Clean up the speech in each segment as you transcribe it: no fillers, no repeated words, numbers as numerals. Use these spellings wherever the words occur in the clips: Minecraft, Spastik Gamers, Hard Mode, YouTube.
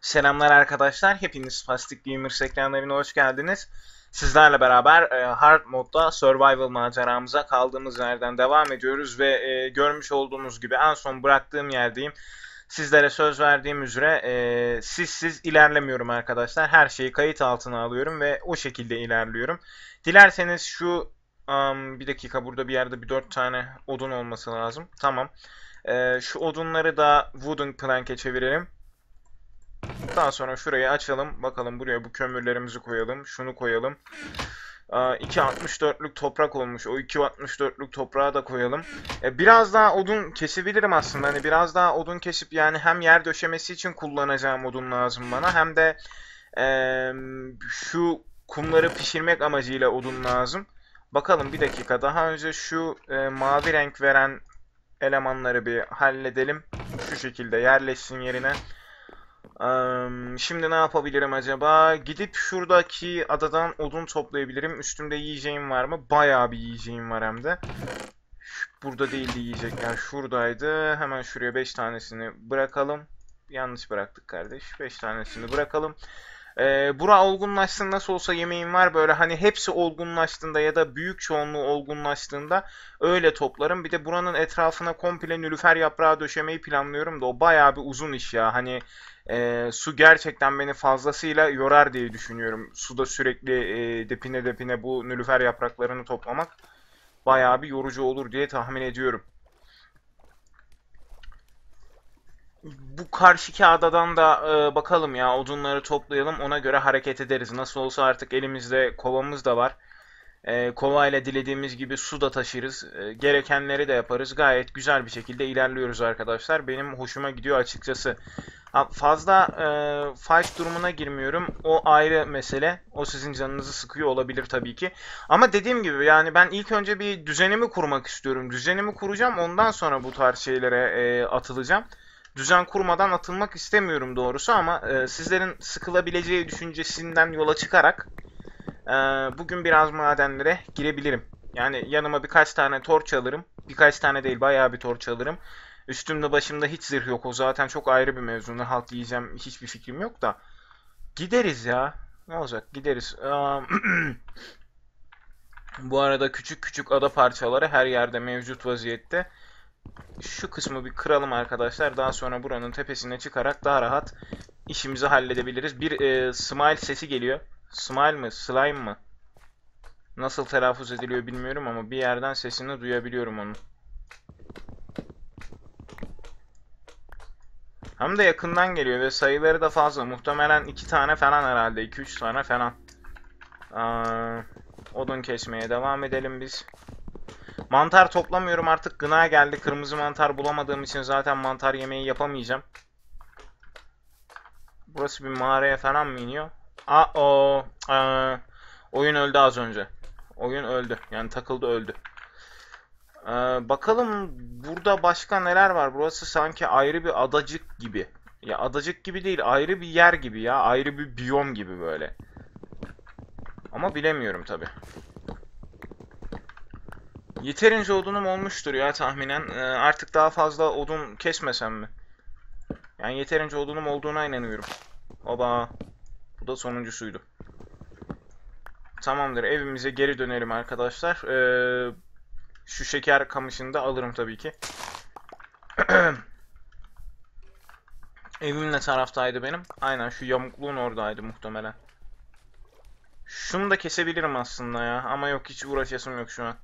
Selamlar arkadaşlar, hepiniz Spastik Gamers ekranlarına hoş geldiniz. Sizlerle beraber Hard Mode'da Survival maceramıza kaldığımız yerden devam ediyoruz ve görmüş olduğunuz gibi en son bıraktığım yerdeyim. Sizlere söz verdiğim üzere sizsiz ilerlemiyorum arkadaşlar. Her şeyi kayıt altına alıyorum ve o şekilde ilerliyorum. Dilerseniz şu... bir dakika, burada bir yerde bir 4 tane odun olması lazım. Tamam. Şu odunları da wooden plank'e çevirelim. Daha sonra şurayı açalım. Bakalım, buraya bu kömürlerimizi koyalım. Şunu koyalım. 2.64'lük toprak olmuş. O 2.64'lük toprağı da koyalım. Biraz daha odun kesebilirim aslında. Hani biraz daha odun kesip, yani hem yer döşemesi için kullanacağım odun lazım bana, hem de şu kumları pişirmek amacıyla odun lazım. Bakalım, bir dakika. Daha önce şu mavi renk veren elemanları bir halledelim. Şu şekilde yerleşsin yerine. Şimdi ne yapabilirim acaba? Gidip şuradaki adadan odun toplayabilirim. Üstümde yiyeceğim var mı? Bayağı bir yiyeceğim var hem de. Burada değildi yiyecekler. Şuradaydı. Hemen şuraya 5 tanesini bırakalım. Yanlış bıraktık kardeş. 5 tanesini bırakalım. Bura olgunlaşsın, nasıl olsa yemeğim var. Böyle hani hepsi olgunlaştığında ya da büyük çoğunluğu olgunlaştığında öyle toplarım. Bir de buranın etrafına komple nülüfer yaprağı döşemeyi planlıyorum da o bayağı bir uzun iş ya. Hani su gerçekten beni fazlasıyla yorar diye düşünüyorum. Suda sürekli depine bu nülüfer yapraklarını toplamak bayağı bir yorucu olur diye tahmin ediyorum. Bu karşıki adadan da bakalım ya, odunları toplayalım, ona göre hareket ederiz. Nasıl olsa artık elimizde kovamız da var. Kovayla dilediğimiz gibi su da taşırız. Gerekenleri de yaparız. Gayet güzel bir şekilde ilerliyoruz arkadaşlar. Benim hoşuma gidiyor açıkçası. Fazla fight durumuna girmiyorum. O ayrı mesele. O sizin canınızı sıkıyor olabilir tabii ki. Ama dediğim gibi, yani ben ilk önce bir düzenimi kurmak istiyorum. Düzenimi kuracağım. Ondan sonra bu tarz şeylere atılacağım. Düzen kurmadan atılmak istemiyorum doğrusu, ama sizlerin sıkılabileceği düşüncesinden yola çıkarak bugün biraz madenlere girebilirim. Yani yanıma birkaç tane torç alırım. Birkaç tane değil, bayağı bir torç alırım. Üstümde başımda hiç zırh yok. O zaten çok ayrı bir mevzu. Ne halt yiyeceğim hiçbir fikrim yok da. Gideriz ya. Ne olacak, gideriz. Bu arada küçük küçük ada parçaları her yerde mevcut vaziyette. Şu kısmı bir kıralım arkadaşlar. Daha sonra buranın tepesine çıkarak daha rahat işimizi halledebiliriz. Bir smile sesi geliyor. Smile mı? Slime mı? Nasıl telaffuz ediliyor bilmiyorum ama bir yerden sesini duyabiliyorum onun. Hem de yakından geliyor ve sayıları da fazla. Muhtemelen 2 tane falan herhalde. 2-3 tane falan. Odun kesmeye devam edelim biz. Mantar toplamıyorum artık, gına geldi. Kırmızı mantar bulamadığım için zaten mantar yemeği yapamayacağım. Burası bir mağaraya falan mı iniyor? Oyun öldü az önce. Oyun öldü. Yani takıldı, öldü. Bakalım burada başka neler var? Burası sanki ayrı bir adacık gibi. Ya adacık gibi değil, ayrı bir yer gibi ya. Ayrı bir biyom gibi böyle. Ama bilemiyorum tabii. Yeterince odunum olmuştur ya tahminen. Artık daha fazla odun kesmesem mi? Yani yeterince odunum olduğuna inanıyorum. Oba. Bu da sonuncusuydu. Tamamdır. Evimize geri dönelim arkadaşlar. Şu şeker kamışını da alırım tabii ki. Evim ne taraftaydı benim? Aynen şu yamukluğun oradaydı muhtemelen. Şunu da kesebilirim aslında ya. Ama yok, hiç uğraşasım yok şu an.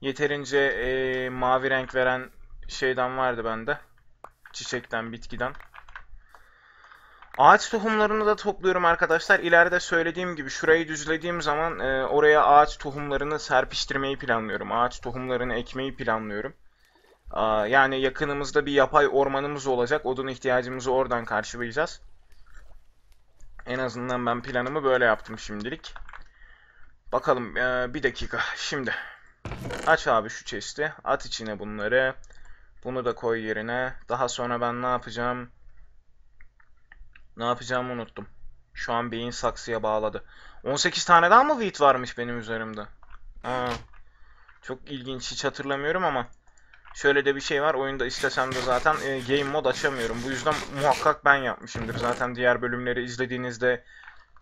Yeterince mavi renk veren şeyden vardı bende. Çiçekten, bitkiden. Ağaç tohumlarını da topluyorum arkadaşlar. İleride söylediğim gibi şurayı düzlediğim zaman oraya ağaç tohumlarını serpiştirmeyi planlıyorum. Ağaç tohumlarını ekmeyi planlıyorum. Yani yakınımızda bir yapay ormanımız olacak. Odun ihtiyacımızı oradan karşılayacağız. En azından ben planımı böyle yaptım şimdilik. Bakalım, bir dakika şimdi. Aç abi şu chest'i. At içine bunları. Bunu da koy yerine. Daha sonra ben ne yapacağım? Ne yapacağımı unuttum. Şu an beyin saksıya bağladı. 18 tane daha mı wheat varmış benim üzerimde? Çok ilginç, hiç hatırlamıyorum ama. şöyle de bir şey var, oyunda istesem de zaten game mod açamıyorum. Bu yüzden muhakkak ben yapmışımdır. Zaten diğer bölümleri izlediğinizde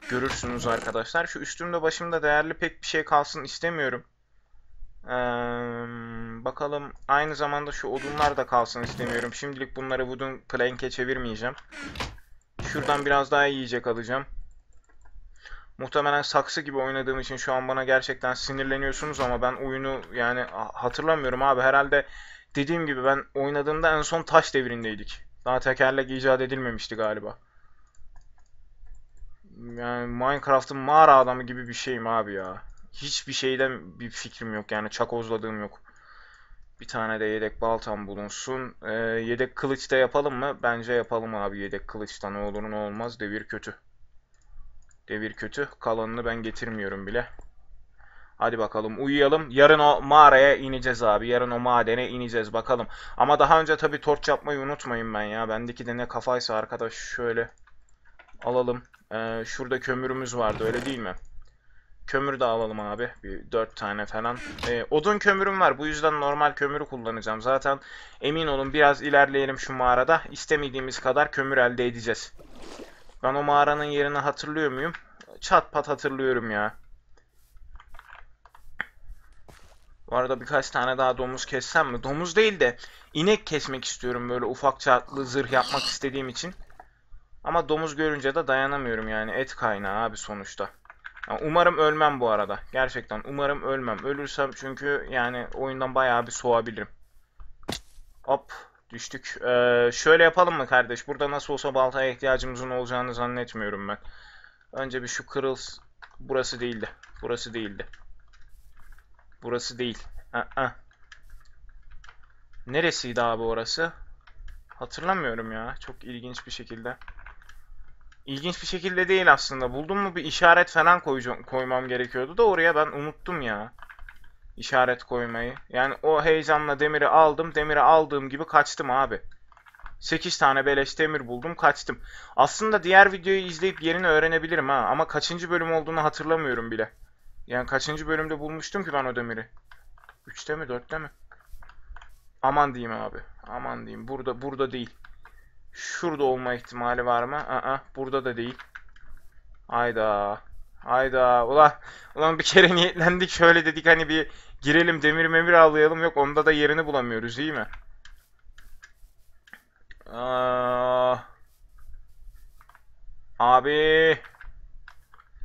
görürsünüz arkadaşlar. Şu üstümde başımda değerli pek bir şey kalsın istemiyorum. Bakalım, aynı zamanda şu odunlar da kalsın istemiyorum. Şimdilik bunları wooden plank'e çevirmeyeceğim. Şuradan biraz daha yiyecek alacağım. Muhtemelen saksı gibi oynadığım için şu an bana gerçekten sinirleniyorsunuz ama ben oyunu yani hatırlamıyorum abi. Herhalde dediğim gibi ben oynadığımda en son taş devrindeydik. Daha tekerlek icat edilmemişti galiba. Yani Minecraft'ın mağara adamı gibi bir şeyim abi ya. Hiçbir şeyden bir fikrim yok yani, çakozladığım yok. Bir tane de yedek baltam bulunsun. Yedek kılıç da yapalım mı? Bence yapalım abi, yedek kılıçtan ne olur ne olmaz. Devir kötü. Devir kötü. Kalanını ben getirmiyorum bile. Hadi bakalım uyuyalım. Yarın o mağaraya ineceğiz abi. Yarın o madene ineceğiz bakalım. Ama daha önce tabii torç yapmayı unutmayın ben ya. Bendeki de ne kafaysa arkadaş, şöyle alalım. Şurada kömürümüz vardı öyle değil mi? Kömür de alalım abi. Bir 4 tane falan. Odun kömürüm var. Bu yüzden normal kömürü kullanacağım. Zaten emin olun biraz ilerleyelim şu mağarada. İstemediğimiz kadar kömür elde edeceğiz. Ben o mağaranın yerini hatırlıyor muyum? Çat pat hatırlıyorum ya. Bu arada birkaç tane daha domuz kessem mi? Domuz değil de inek kesmek istiyorum, böyle ufak çatlı zırh yapmak istediğim için. Ama domuz görünce de dayanamıyorum yani, et kaynağı abi sonuçta. Umarım ölmem bu arada. Gerçekten umarım ölmem. Ölürsem çünkü yani oyundan bayağı bir soğabilirim. Hop. Düştük. Şöyle yapalım mı kardeş? Burada nasıl olsa baltaya ihtiyacımızın olacağını zannetmiyorum ben. Önce bir şu kırılsın. Burası değildi. Burası değildi. Burası değil. Neresiydi abi orası? Hatırlamıyorum ya. Çok ilginç bir şekilde. İlginç bir şekilde değil aslında. Buldum mu bir işaret falan koymam gerekiyordu da oraya ben unuttum ya. İşaret koymayı. Yani o heyecanla demiri aldım. Demiri aldığım gibi kaçtım abi. 8 tane beleş demir buldum, kaçtım. Aslında diğer videoyu izleyip yerini öğrenebilirim ha. Ama kaçıncı bölüm olduğunu hatırlamıyorum bile. Yani kaçıncı bölümde bulmuştum ki ben o demiri? 3'te mi 4'te mi? Aman diyeyim abi. Aman diyeyim. Burada değil. Şurada olma ihtimali var mı? Burada da değil. Hayda. Hayda. Ulan bir kere niyetlendik, şöyle dedik hani bir girelim demir memir avlayalım, yok onda da yerini bulamıyoruz, iyi mi? Abi.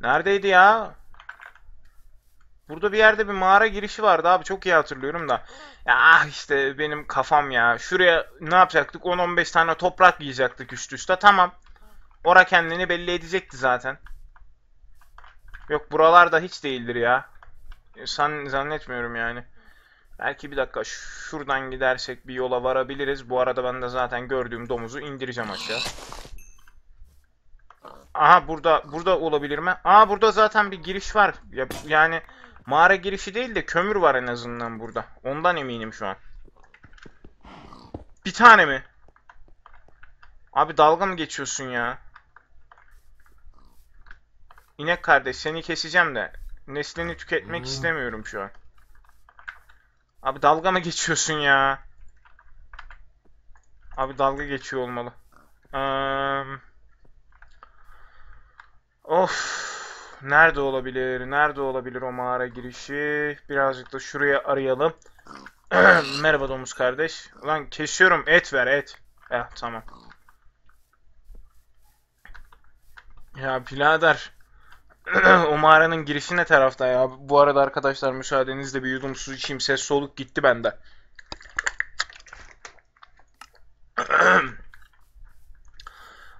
Neredeydi ya? Burada bir yerde bir mağara girişi vardı abi, çok iyi hatırlıyorum da. Ya işte benim kafam ya. Şuraya ne yapacaktık? 10-15 tane toprak yiyecektik üst üste, tamam. Ora kendini belli edecekti zaten. Yok buralarda hiç değildir ya. Zannetmiyorum yani. Belki bir dakika şuradan gidersek bir yola varabiliriz. Bu arada ben de zaten gördüğüm domuzu indireceğim aşağı. Aha burada olabilir mi? Aa burada zaten bir giriş var. Yani mağara girişi değil de kömür var en azından burada. Ondan eminim şu an. Bir tane mi? Abi dalga mı geçiyorsun ya? İnek kardeş seni keseceğim de neslini tüketmek istemiyorum şu an. Abi dalga mı geçiyorsun ya? Abi dalga geçiyor olmalı. Of. Nerede olabilir? Nerede olabilir o mağara girişi? Birazcık da şuraya arayalım. Merhaba domuz kardeş. Ulan kesiyorum, et ver et. Tamam. Ya birader. O mağaranın girişi ne tarafta ya? Bu arada arkadaşlar müsaadenizle bir yudum su içeyim. Ses soluk gitti bende.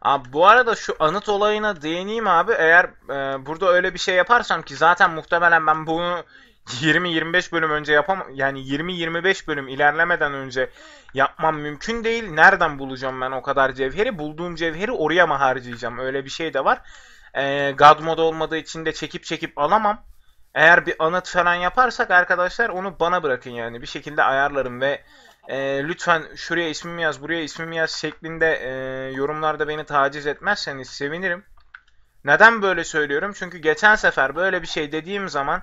Abi bu arada şu anıt olayına değineyim abi. Eğer burada öyle bir şey yaparsam ki zaten muhtemelen ben bunu 20-25 bölüm önce yapamam. Yani 20-25 bölüm ilerlemeden önce yapmam mümkün değil. Nereden bulacağım ben o kadar cevheri? Bulduğum cevheri oraya mı harcayacağım? Öyle bir şey de var. God mod olmadığı için de çekip alamam. Eğer bir anıt falan yaparsak arkadaşlar onu bana bırakın yani. Bir şekilde ayarlarım ve lütfen şuraya ismimi yaz, buraya ismimi yaz şeklinde yorumlarda beni taciz etmezseniz sevinirim. Neden böyle söylüyorum? Çünkü geçen sefer böyle bir şey dediğim zaman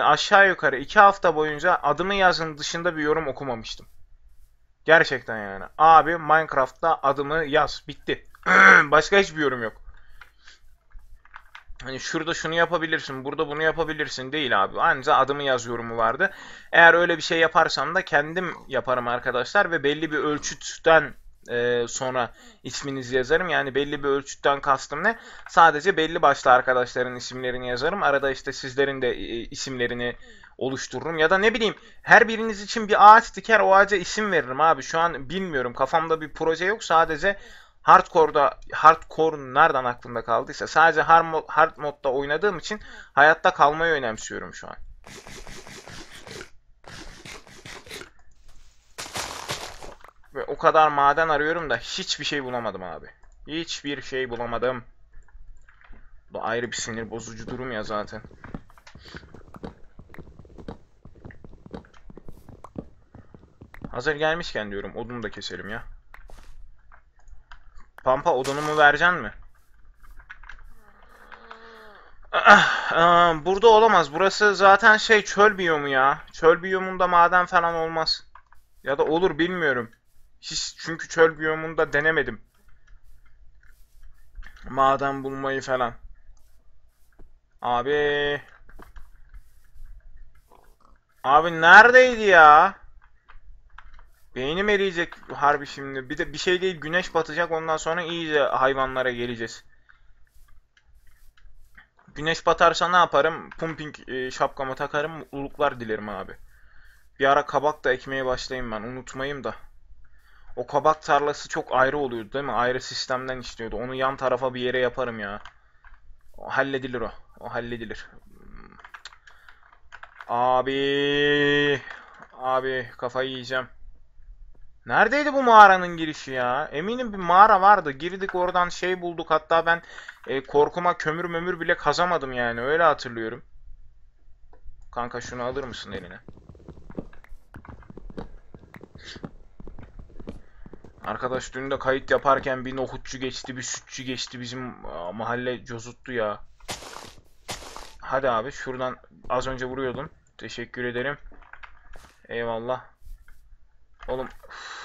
aşağı yukarı 2 hafta boyunca adımı yazın dışında bir yorum okumamıştım. Gerçekten yani. Abi Minecraft'ta adımı yaz. Bitti. Başka hiçbir yorum yok. Hani şurada şunu yapabilirsin, burada bunu yapabilirsin değil abi. Ancak adımı yaz yorumu vardı. Eğer öyle bir şey yaparsam da kendim yaparım arkadaşlar. Ve belli bir ölçütten sonra isminizi yazarım. Yani belli bir ölçütten kastım ne? Sadece belli başlı arkadaşların isimlerini yazarım. Arada işte sizlerin de isimlerini oluştururum. Ya da ne bileyim, her biriniz için bir ağaç diker, o ağaca isim veririm abi. Şu an bilmiyorum. Kafamda bir proje yok. Sadece hardcore nereden aklımda kaldıysa, sadece hard modda oynadığım için hayatta kalmayı önemsiyorum şu an. Ve o kadar maden arıyorum da hiçbir şey bulamadım abi. Hiçbir şey bulamadım. Bu ayrı bir sinir bozucu durum ya zaten. Hazır gelmişken diyorum, odunu da keselim ya. Pampa, odunumu vereceksin mi? Burada olamaz. Burası zaten şey, çöl biyomu ya. Çöl biyomunda maden falan olmaz. Ya da olur, bilmiyorum. Hiç, çünkü çöl biyomunda denemedim maden bulmayı falan. Abi. Abi neredeydi ya? Beynim eriyecek harbi şimdi. Bir de bir şey değil, güneş batacak, ondan sonra iyice hayvanlara geleceğiz. Güneş batarsa ne yaparım? Pumping şapkamı takarım, mutluluklar dilerim abi. Bir ara kabak da ekmeye başlayayım ben, unutmayayım da. O kabak tarlası çok ayrı oluyordu değil mi? Ayrı sistemden işliyordu. Onu yan tarafa bir yere yaparım ya. O halledilir o. O halledilir. Abi. Abi kafayı yiyeceğim. Neredeydi bu mağaranın girişi ya? Eminim bir mağara vardı. Girdik, oradan şey bulduk. Hatta ben korkuma kömür mömür bile kazamadım yani. Öyle hatırlıyorum. Kanka şunu alır mısın eline? Arkadaş dün de kayıt yaparken bir nohutçu geçti, bir sütçü geçti. Bizim mahalle cozuttu ya. Hadi abi şuradan, az önce vuruyordun. Teşekkür ederim. Eyvallah. Oğlum uf,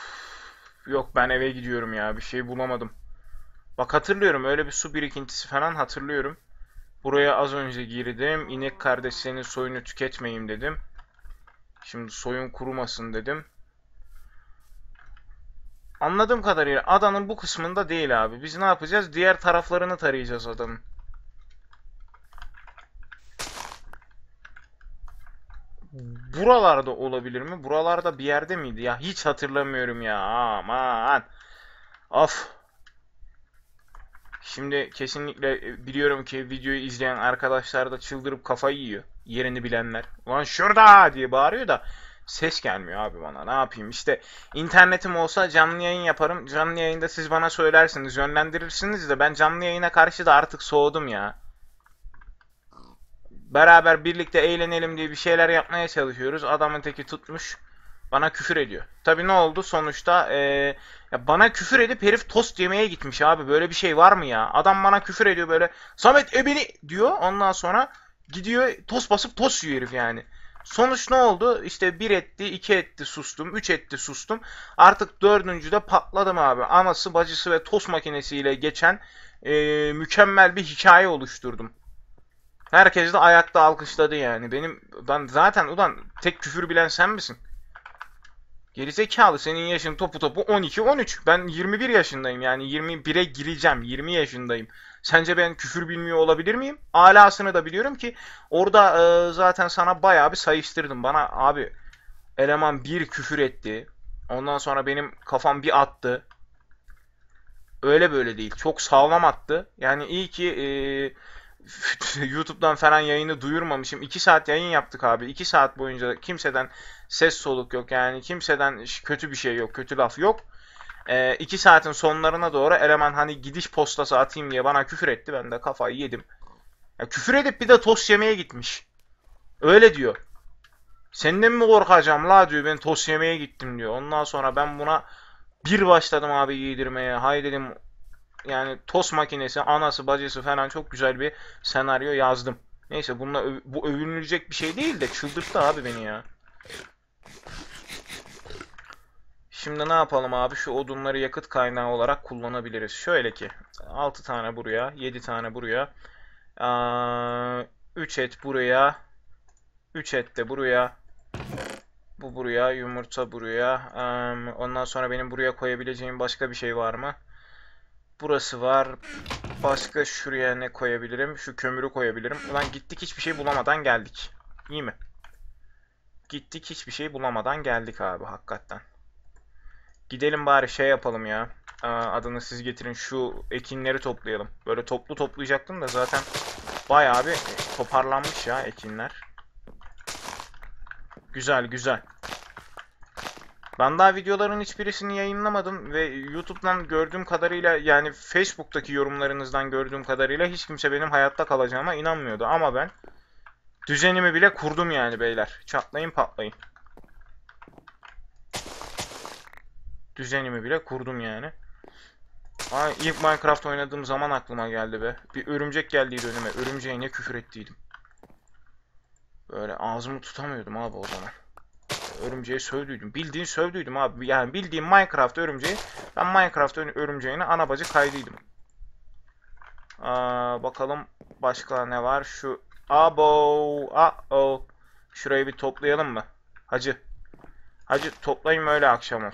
yok ben eve gidiyorum ya, bir şey bulamadım. Bak hatırlıyorum, öyle bir su birikintisi falan hatırlıyorum. Buraya az önce girdim. İnek kardeşlerinin soyunu tüketmeyeyim dedim. Şimdi soyun kurumasın dedim. Anladığım kadarıyla adanın bu kısmında değil abi. Biz ne yapacağız? Diğer taraflarını tarayacağız adanın. Buralarda olabilir mi? Buralarda bir yerde miydi? Ya hiç hatırlamıyorum ya. Aman. Of. Şimdi kesinlikle biliyorum ki videoyu izleyen arkadaşlar da çıldırıp kafayı yiyor. Yerini bilenler. Lan şurada diye bağırıyor da ses gelmiyor abi bana. Ne yapayım? İşte internetim olsa canlı yayın yaparım. Canlı yayında siz bana söylersiniz, yönlendirirsiniz de ben canlı yayına karşı da artık soğudum ya. Beraber birlikte eğlenelim diye bir şeyler yapmaya çalışıyoruz. Adamın teki tutmuş bana küfür ediyor. Tabii ne oldu sonuçta? Ya bana küfür edip herif tost yemeye gitmiş abi. Böyle bir şey var mı ya? Adam bana küfür ediyor böyle. Samet ebeni diyor. Ondan sonra gidiyor tost basıp tost yiyor herif yani. Sonuç ne oldu? İşte 1 etti, 2 etti sustum, 3 etti sustum. Artık 4.'de patladım abi. Anası, bacısı ve tost makinesiyle geçen mükemmel bir hikaye oluşturdum. Herkes de ayakta alkışladı yani. Ben zaten ulan tek küfür bilen sen misin? Gerizekalı, senin yaşın topu 12-13. Ben 21 yaşındayım yani, 21'e gireceğim, 20 yaşındayım. Sence ben küfür bilmiyor olabilir miyim? Alasını da biliyorum ki orada zaten sana bayağı bir sayıştırdım. Bana abi eleman bir küfür etti. Ondan sonra benim kafam bir attı. Öyle böyle değil. Çok sağlam attı. Yani iyi ki YouTube'dan falan yayını duyurmamışım. 2 saat yayın yaptık abi. 2 saat boyunca kimseden ses soluk yok. Yani kimseden kötü bir şey yok. Kötü laf yok. 2 saatin sonlarına doğru eleman hani gidiş postası atayım diye bana küfür etti. Ben de kafayı yedim. Ya, küfür edip bir de tost yemeye gitmiş. Öyle diyor. Senden mi korkacağım la diyor. Ben tost yemeye gittim diyor. Ondan sonra ben buna bir başladım abi yedirmeye. Hay dedim. Yani tost makinesi, anası, bacısı falan, çok güzel bir senaryo yazdım. Neyse bu övünülecek bir şey değil de çıldırttı abi beni ya. Şimdi ne yapalım abi? Şu odunları yakıt kaynağı olarak kullanabiliriz. Şöyle ki 6 tane buraya, 7 tane buraya, 3 et buraya, 3 et de buraya, bu buraya, yumurta buraya. Ondan sonra benim buraya koyabileceğim başka bir şey var mı? Burası var. Başka şuraya ne koyabilirim? Şu kömürü koyabilirim. Ulan gittik hiçbir şey bulamadan geldik. İyi mi? Gittik hiçbir şey bulamadan geldik abi hakikaten. Gidelim bari şey yapalım ya. Adını siz getirin. Şu ekinleri toplayalım. Böyle toplu toplayacaktım da zaten bayağı bir toparlanmış ya ekinler. Güzel güzel. Ben daha videoların hiçbirisini yayınlamadım ve YouTube'dan gördüğüm kadarıyla, yani Facebook'taki yorumlarınızdan gördüğüm kadarıyla hiç kimse benim hayatta kalacağıma inanmıyordu. Ama ben düzenimi bile kurdum yani beyler. Çatlayın patlayın. Düzenimi bile kurdum yani. Ay, ilk Minecraft oynadığım zaman aklıma geldi be. Bir örümcek geldiydi önüme. Örümceğe ne küfür ettiydim. Böyle ağzımı tutamıyordum abi o zaman. Örümceği sövdüydüm. Bildiğin sövdüydüm abi. Yani bildiğin Minecraft örümceği. Ben Minecraft örümceğine ana bacı kaydıydım. Bakalım başka ne var? Şu abo. A-o. Şurayı bir toplayalım mı? Hacı. Hacı toplayayım öyle akşam ol.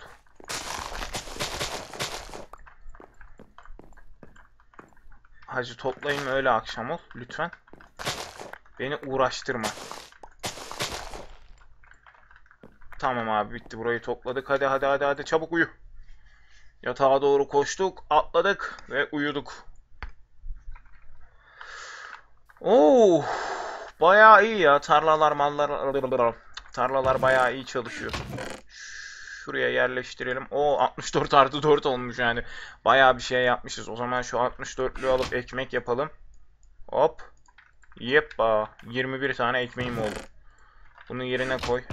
Hacı toplayayım öyle akşam ol. Lütfen. Beni uğraştırma. Tamam abi bitti, burayı topladık. Hadi hadi hadi hadi çabuk uyu. Yatağa doğru koştuk, atladık ve uyuduk. Oo, bayağı iyi ya tarlalar, mallar. Tarlalar bayağı iyi çalışıyor. Şuraya yerleştirelim. Oo, 64+4 olmuş yani. Bayağı bir şey yapmışız. O zaman şu 64'lü alıp ekmek yapalım. Hop. Yeppa. 21 tane ekmeğim oldu. Bunu yerine koy.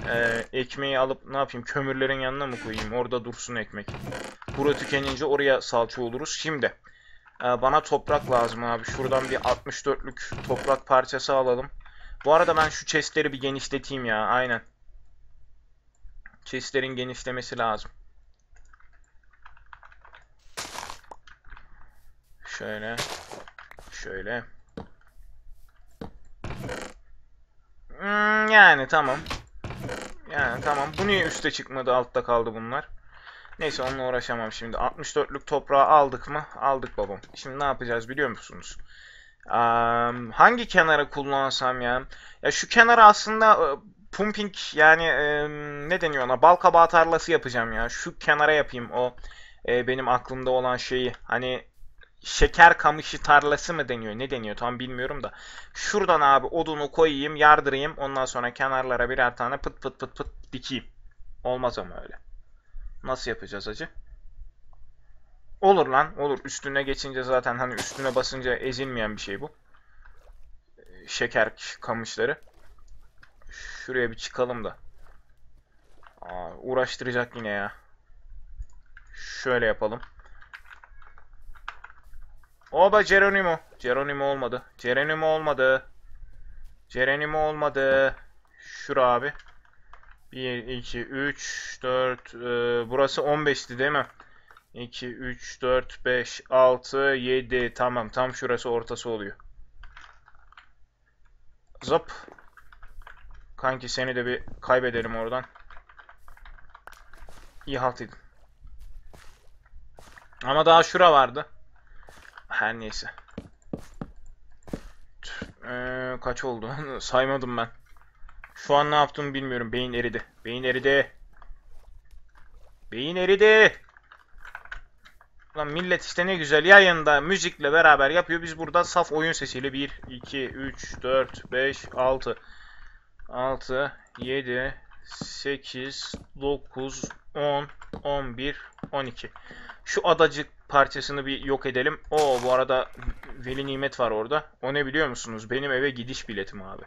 Ekmeği alıp ne yapayım? Kömürlerin yanına mı koyayım? Orada dursun ekmek. Bura tükenince oraya salça oluruz. Şimdi bana toprak lazım abi. Şuradan bir 64'lük toprak parçası alalım. Bu arada ben şu chestleri bir genişleteyim ya. Aynen. Chestlerin genişlemesi lazım. Şöyle. Şöyle. Yani tamam. Yani tamam. Bu niye üste çıkmadı? Altta kaldı bunlar. Neyse onunla uğraşamam şimdi. 64'lük toprağı aldık mı? Aldık babam. Şimdi ne yapacağız biliyor musunuz? Hangi kenara kullansam ya? Ya şu kenara aslında pumping, yani ne deniyor ona? Balkabağı tarlası yapacağım ya. Şu kenara yapayım o benim aklımda olan şeyi. Hani şeker kamışı tarlası mı deniyor? Ne deniyor? Tam bilmiyorum da. Şuradan abi odunu koyayım, yardırayım. Ondan sonra kenarlara birer tane pıt pıt pıt pıt dikeyim. Olmaz ama öyle. Nasıl yapacağız acı? Olur lan, olur. Üstüne geçince zaten hani üstüne basınca ezilmeyen bir şey bu. Şeker kamışları. Şuraya bir çıkalım da. Aa, uğraştıracak yine ya. Şöyle yapalım. Oba Geronimo. Geronimo olmadı. Geronimo olmadı. Geronimo olmadı. Şura abi. 1, 2, 3, 4. Burası 15'ti değil mi? 2, 3, 4, 5, 6, 7. Tamam. Tam şurası ortası oluyor. Zop. Kanki seni de bir kaybedelim oradan. İyi halt edin. Ama daha şura vardı. Her neyse. Kaç oldu? Saymadım ben. Şu an ne yaptığımı bilmiyorum. Beyin eridi. Beyin eridi. Beyin eridi. Lan millet işte ne güzel yayında müzikle beraber yapıyor. Biz buradan saf oyun sesiyle 1, 2, 3, 4, 5, 6. 6, 7, 8, 9, 10, 11, 12. Şu adacık parçasını bir yok edelim. Oo, bu arada veli nimet var orada. O ne biliyor musunuz? Benim eve gidiş biletim abi.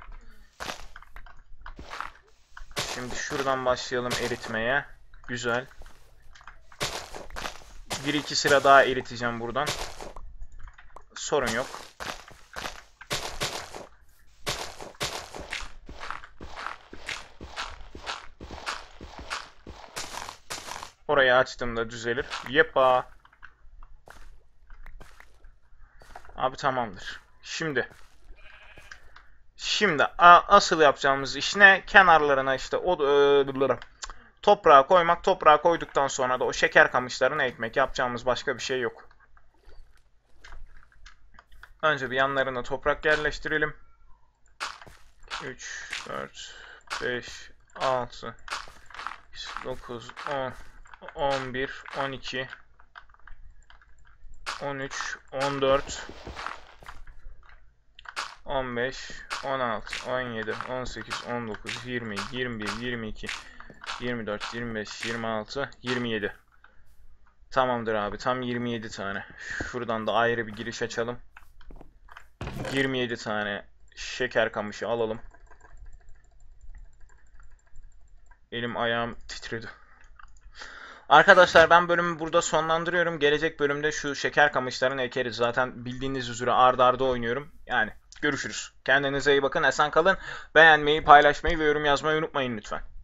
Şimdi şuradan başlayalım eritmeye. Güzel. Bir iki sıra daha eriteceğim buradan. Sorun yok. Orayı açtığımda düzelir. Yepa. Abi tamamdır. Şimdi asıl yapacağımız iş ne? Kenarlarına işte toprağa koymak. Toprağa koyduktan sonra da o şeker kamışlarını ekmek. Yapacağımız başka bir şey yok. Önce bir yanlarına toprak yerleştirelim. 3, 4, 5, 6, 9, 10, 11, 12, 13, 14, 15, 16, 17, 18, 19, 20, 21, 22, 24, 25, 26, 27. Tamamdır abi, tam 27 tane. Şuradan da ayrı bir giriş açalım. 27 tane şeker kamışı alalım. Elim ayağım titredi. Arkadaşlar ben bölümü burada sonlandırıyorum. Gelecek bölümde şu şeker kamışlarını ekeriz. Zaten bildiğiniz üzere ard arda oynuyorum. Yani görüşürüz. Kendinize iyi bakın. Esen kalın. Beğenmeyi, paylaşmayı ve yorum yazmayı unutmayın lütfen.